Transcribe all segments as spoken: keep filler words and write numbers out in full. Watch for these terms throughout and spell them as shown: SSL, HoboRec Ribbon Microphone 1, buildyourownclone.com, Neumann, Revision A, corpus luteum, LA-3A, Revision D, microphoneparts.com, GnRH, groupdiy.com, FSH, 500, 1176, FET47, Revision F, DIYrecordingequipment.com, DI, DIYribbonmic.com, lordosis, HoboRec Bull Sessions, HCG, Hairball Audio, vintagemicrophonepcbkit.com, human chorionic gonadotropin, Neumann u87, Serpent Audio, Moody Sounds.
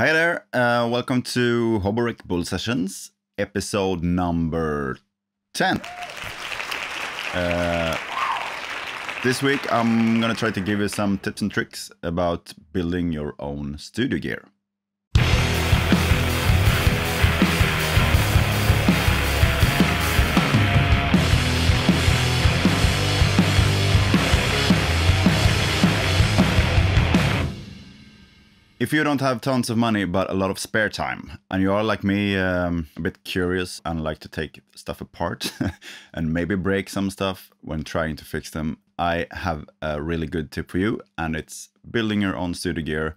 Hi there, uh, welcome to HoboRec Bull Sessions, episode number ten. Uh, this week I'm gonna try to give you some tips and tricks about building your own studio gear. If you don't have tons of money, but a lot of spare time, and you are like me, um, a bit curious and like to take stuff apart and maybe break some stuff when trying to fix them, I have a really good tip for you, and it's building your own studio gear.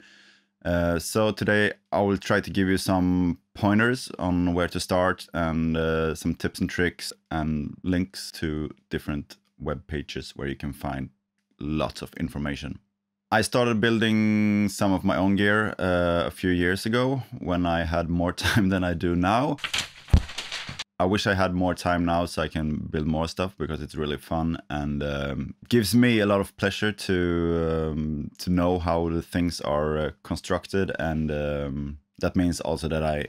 Uh, so today I will try to give you some pointers on where to start and uh, some tips and tricks and links to different web pages where you can find lots of information. I started building some of my own gear uh, a few years ago when I had more time than I do now. I wish I had more time now so I can build more stuff because it's really fun and um, gives me a lot of pleasure to um, to know how the things are uh, constructed, and um, that means also that I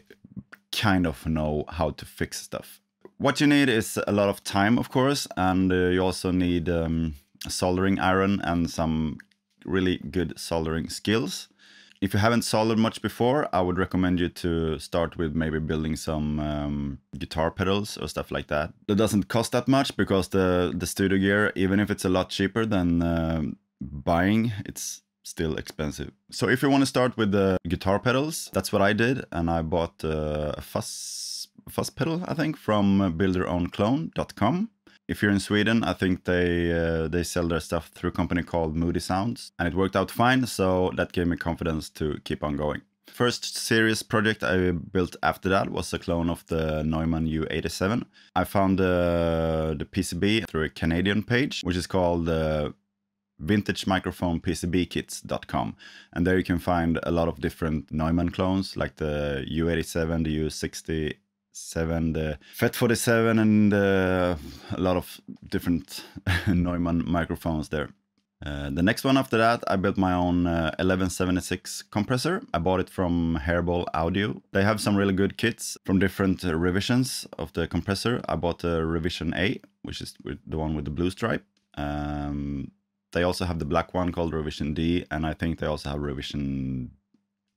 kind of know how to fix stuff. What you need is a lot of time, of course, and uh, you also need um, a soldering iron and some really good soldering skills. If you haven't soldered much before, I would recommend you to start with maybe building some um, guitar pedals or stuff like that. It doesn't cost that much because the, the studio gear, even if it's a lot cheaper than uh, buying, it's still expensive. So if you want to start with the guitar pedals, that's what I did, and I bought uh, a fuzz, fuzz pedal, I think, from build your own clone dot com. If you're in Sweden, I think they uh, they sell their stuff through a company called Moody Sounds, and it worked out fine, so that gave me confidence to keep on going. First serious project I built after that was a clone of the Neumann U eighty-seven. I found uh, the P C B through a Canadian page, which is called uh, vintage microphone p c b kits dot com, and there you can find a lot of different Neumann clones, like the U eighty-seven, the U sixty Seven, the F E T forty-seven, and uh, a lot of different Neumann microphones there. Uh, the next one after that, I built my own uh, eleven seventy-six compressor. I bought it from Hairball Audio. They have some really good kits from different uh, revisions of the compressor. I bought a Revision A, which is the one with the blue stripe. Um, they also have the black one called Revision D, and I think they also have Revision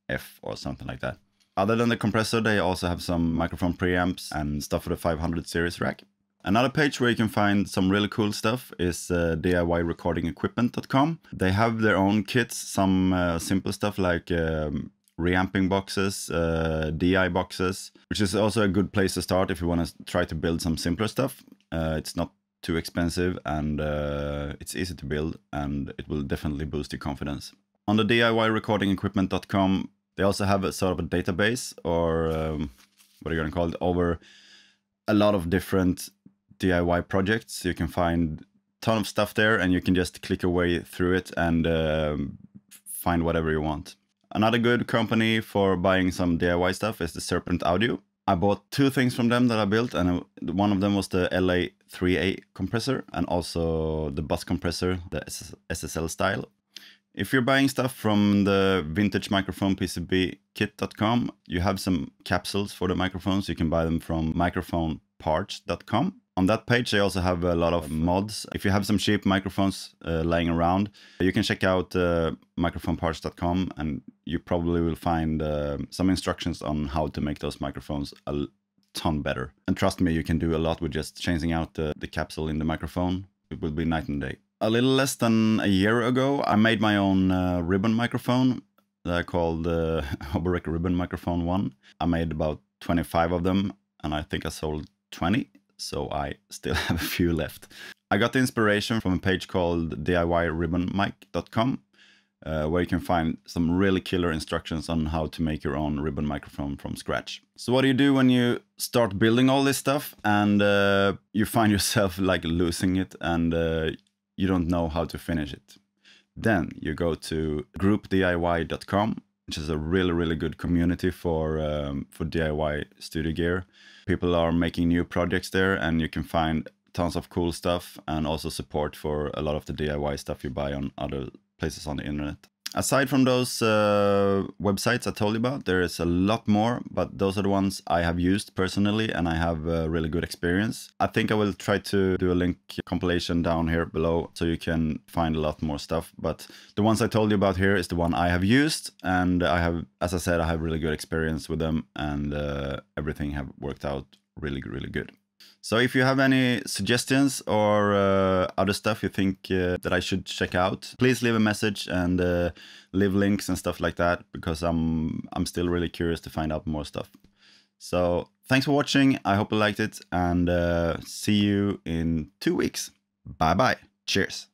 F or something like that. Other than the compressor, they also have some microphone preamps and stuff for the five hundred series rack. Another page where you can find some really cool stuff is uh, D I Y recording equipment dot com. They have their own kits, some uh, simple stuff like um, reamping boxes, uh, D I boxes, which is also a good place to start if you want to try to build some simpler stuff. Uh, it's not too expensive, and uh, it's easy to build, and it will definitely boost your confidence. On the D I Y recording equipment dot com, they also have a sort of a database, or um, what are you going to call it, over a lot of different D I Y projects. You can find a ton of stuff there, and you can just click your way through it and uh, find whatever you want. Another good company for buying some D I Y stuff is the Serpent Audio. I bought two things from them that I built, and one of them was the L A three A compressor and also the bus compressor, the S S L style. If you're buying stuff from the vintage microphone p c b kit dot com, you have some capsules for the microphones. You can buy them from microphone parts dot com. On that page, they also have a lot of mods. If you have some cheap microphones uh, lying around, you can check out uh, microphone parts dot com, and you probably will find uh, some instructions on how to make those microphones a ton better. And trust me, you can do a lot with just changing out the, the capsule in the microphone. It will be night and day. A little less than a year ago, I made my own uh, ribbon microphone that I called uh, HoboRec Ribbon Microphone one. I made about twenty-five of them, and I think I sold twenty, so I still have a few left. I got the inspiration from a page called D I Y ribbon mic dot com, uh, where you can find some really killer instructions on how to make your own ribbon microphone from scratch. So what do you do when you start building all this stuff and uh, you find yourself like losing it and uh, you don't know how to finish it? Then you go to group D I Y dot com, which is a really, really good community for um, for D I Y studio gear. People are making new projects there, and you can find tons of cool stuff and also support for a lot of the D I Y stuff you buy on other places on the internet. Aside from those uh, websites I told you about, there is a lot more, but those are the ones I have used personally and I have a really good experience. I think I will try to do a link compilation down here below so you can find a lot more stuff. But the ones I told you about here is the one I have used, and I have, as I said, I have really good experience with them, and uh, everything have worked out really, really good. So if you have any suggestions or uh, other stuff you think uh, that I should check out, please leave a message and uh, leave links and stuff like that, because I'm, I'm still really curious to find out more stuff. So thanks for watching. I hope you liked it, and uh, see you in two weeks. Bye bye. Cheers.